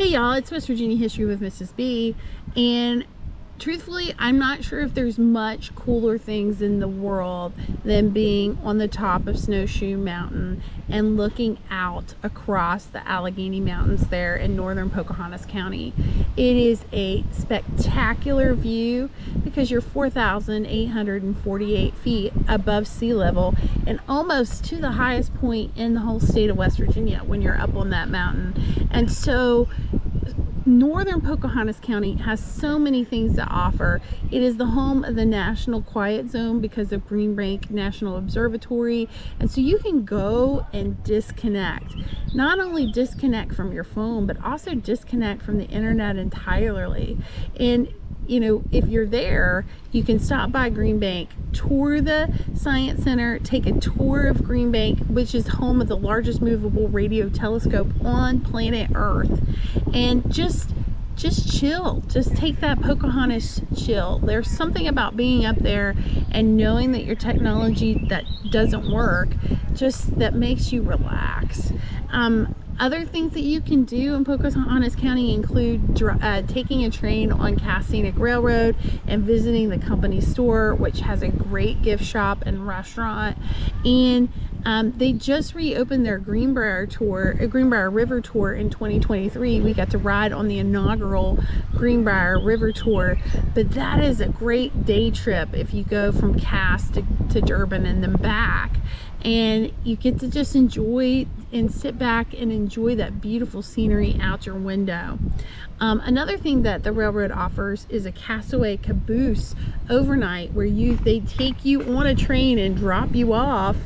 Hey y'all, it's West Virginia History with Mrs. B, and truthfully, I'm not sure if there's much cooler things in the world than being on the top of Snowshoe Mountain and looking out across the Allegheny Mountains there in northern Pocahontas County. It is a spectacular view because you're 4,848 feet above sea level and almost to the highest point in the whole state of West Virginia when you're up on that mountain. And so northern Pocahontas County has so many things to offer. It is the home of the National Quiet Zone because of Green Bank National Observatory, and so you can go and disconnect. Not only disconnect from your phone, but also disconnect from the internet entirely. And you know, if you're there, you can stop by Green Bank, tour the Science Center, take a tour of Green Bank, which is home of the largest movable radio telescope on planet Earth, and just chill. Just take that Pocahontas chill. There's something about being up there and knowing that your technology that doesn't work, just that makes you relax. Other things that you can do in Pocahontas County include taking a train on Cass Scenic Railroad and visiting the company store, which has a great gift shop and restaurant. And they just reopened their Greenbrier River Tour in 2023. We got to ride on the inaugural Greenbrier River Tour, but that is a great day trip if you go from Cass to Durbin and then back. And you get to just enjoy and sit back and enjoy that beautiful scenery out your window. Another thing that the railroad offers is a castaway caboose overnight, where they take you on a train and drop you off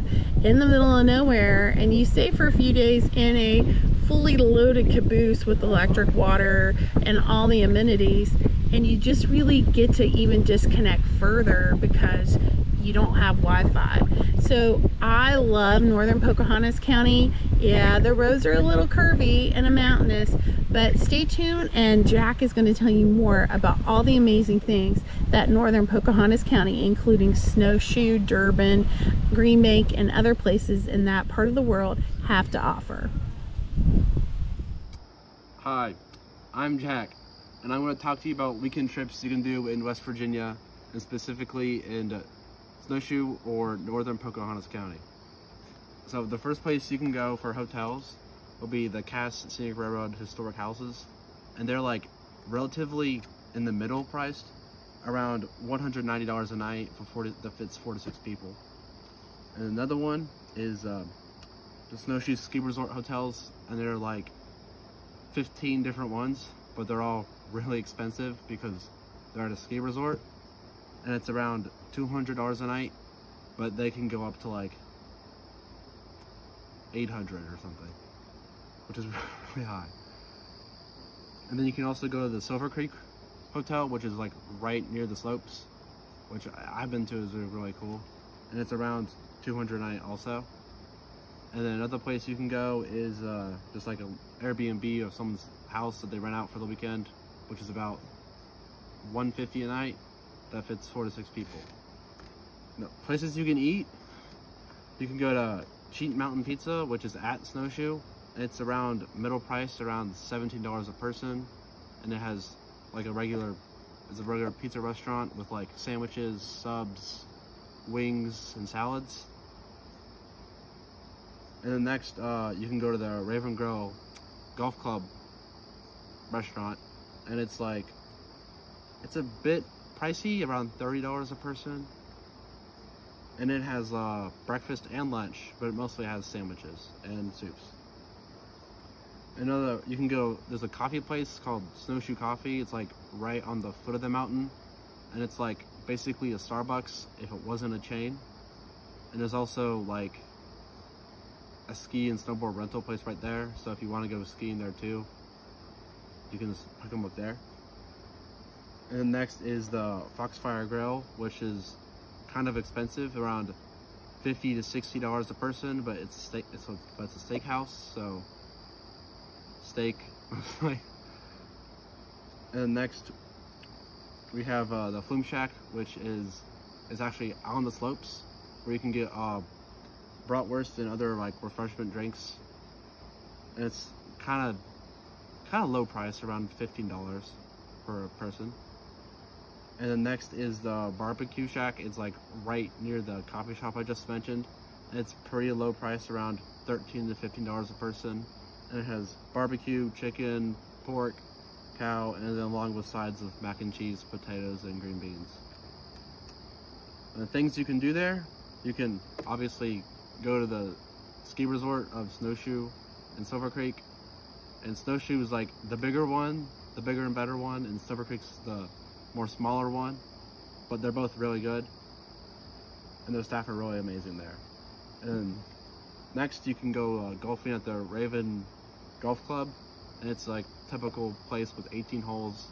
in the middle of nowhere, and you stay for a few days in a fully loaded caboose with electric, water, and all the amenities. And you just really get to even disconnect further because you don't have Wi-Fi. So I love northern Pocahontas County. Yeah, the roads are a little curvy and mountainous, but stay tuned and Jack is going to tell you more about all the amazing things that northern Pocahontas County, including Snowshoe, Durbin, Green Bank, and other places in that part of the world have to offer. Hi, I'm Jack, and I'm going to talk to you about weekend trips you can do in West Virginia, and specifically in Snowshoe or northern Pocahontas County. So the first place you can go for hotels will be the Cass Scenic Railroad Historic Houses, and they're like relatively in the middle priced, around $190 a night that fits 4 to 6 people. And another one is the Snowshoe Ski Resort Hotels, and they're like 15 different ones, but they're all really expensive because they're at a ski resort, and it's around $200 a night, but they can go up to like 800 or something, which is really high. And then you can also go to the Silver Creek Hotel, which is like right near the slopes, which I've been to, is really cool, and it's around $200 a night also. And then another place you can go is just like an Airbnb of someone's house that they rent out for the weekend, which is about $150 a night. That fits 4 to 6 people. No, places you can eat, you can go to Cheat Mountain Pizza, which is at Snowshoe. It's around middle price, around $17 a person, and it has like a regular pizza restaurant with like sandwiches, subs, wings, and salads. And then next, you can go to the Raven Girl Golf Club restaurant, and it's a bit pricey, around $30 a person, and it has breakfast and lunch, but it mostly has sandwiches and soups. Another, you can go, there's a coffee place called Snowshoe Coffee. It's like right on the foot of the mountain, and it's like basically a Starbucks if it wasn't a chain. And there's also like a ski and snowboard rental place right there, so if you want to go skiing there too, you can just pick them up there. And next is the Foxfire Grill, which is kind of expensive, around $50 to $60 a person, but it's a steakhouse, so steak mostly. And next we have the Flume Shack, which is actually on the slopes, where you can get bratwurst and other like refreshment drinks, and it's kind of kind of low price, around $15 per person. And then next is the Barbecue Shack. It's like right near the coffee shop I just mentioned. It's pretty low price, around $13 to $15 a person. And it has barbecue, chicken, pork, cow, and then along with sides of mac and cheese, potatoes, and green beans. And the things you can do there, you can obviously go to the ski resort of Snowshoe and Silver Creek. And Snowshoe is like the bigger one, the bigger and better one, and Silver Creek's the more smaller one, but they're both really good. And their staff are really amazing there. And next you can go golfing at the Raven Golf Club. And it's like typical place with 18 holes,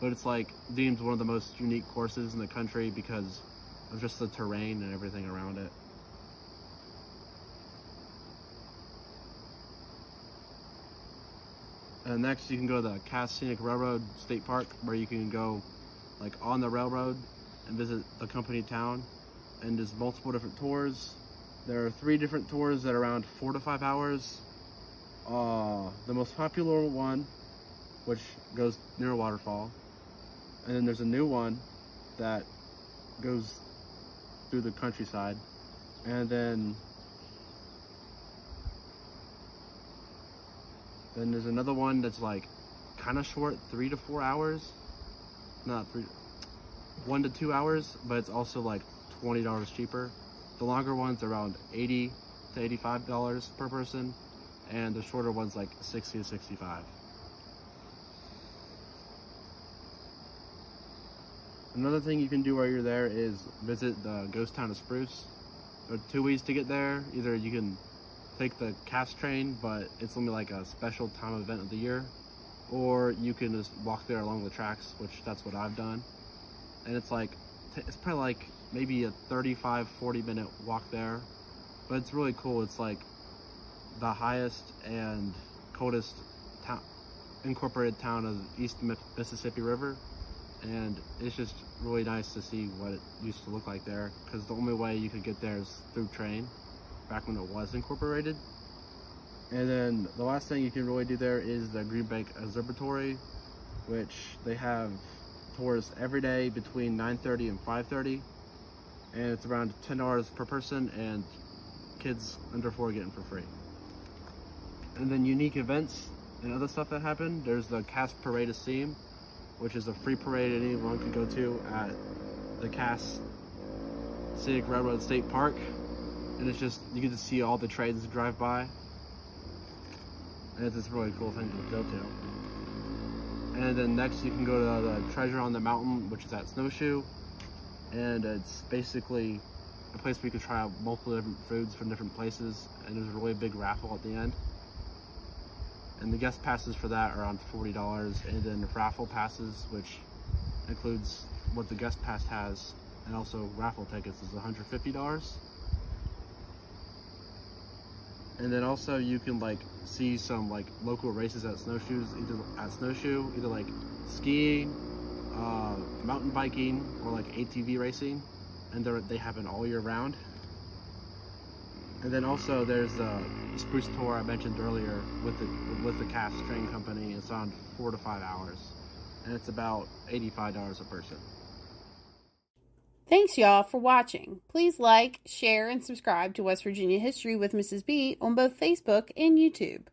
but it's like deemed one of the most unique courses in the country because of just the terrain and everything around it. And next you can go to the Cass Scenic Railroad State Park, where you can go like on the railroad and visit the company town, and there's multiple different tours. There are 3 different tours that are around 4 to 5 hours. The most popular one, which goes near a waterfall, and then there's a new one that goes through the countryside, and then there's another one that's like kind of short, 3 to 4 hours, not 1 to 2 hours, but it's also like $20 cheaper. The longer one's around $80 to $85 per person, and the shorter one's like $60 to $65. Another thing you can do while you're there is visit the ghost town of Spruce. There are 2 ways to get there. Either you can take the Cass train, but it's only like a special time event of the year, or you can just walk there along the tracks, which that's what I've done. And it's like, it's probably like maybe a 35-40 minute walk there, but it's really cool. It's like the highest and coldest town, incorporated town of the East Mississippi River, and it's just really nice to see what it used to look like there, because the only way you could get there is through train back when it was incorporated. And then the last thing you can really do there is the Green Bank Observatory, which they have tours every day between 9:30 and 5:30, and it's around $10 per person, and kids under 4 get in for free. And then unique events and other stuff that happen. There's the Cass Parade of Seam, which is a free parade anyone can go to at the Cass Scenic Railroad State Park. And it's just, you get to see all the trains drive by. And it's this really cool thing to go to. And then next you can go to the Treasure on the Mountain, which is at Snowshoe. And it's basically a place where you can try out multiple different foods from different places. And there's a really big raffle at the end. And the guest passes for that are around $40, and then the raffle passes, which includes what the guest pass has, and also raffle tickets is $150. And then also you can like see some like local races at Snowshoes, either like skiing, mountain biking, or like ATV racing, and they happen all year round. And then also there's the Spruce Tour I mentioned earlier with the Cass Train Company. It's on 4 to 5 hours, and it's about $85 a person. Thanks y'all for watching. Please like, share, and subscribe to West Virginia History with Mrs. B on both Facebook and YouTube.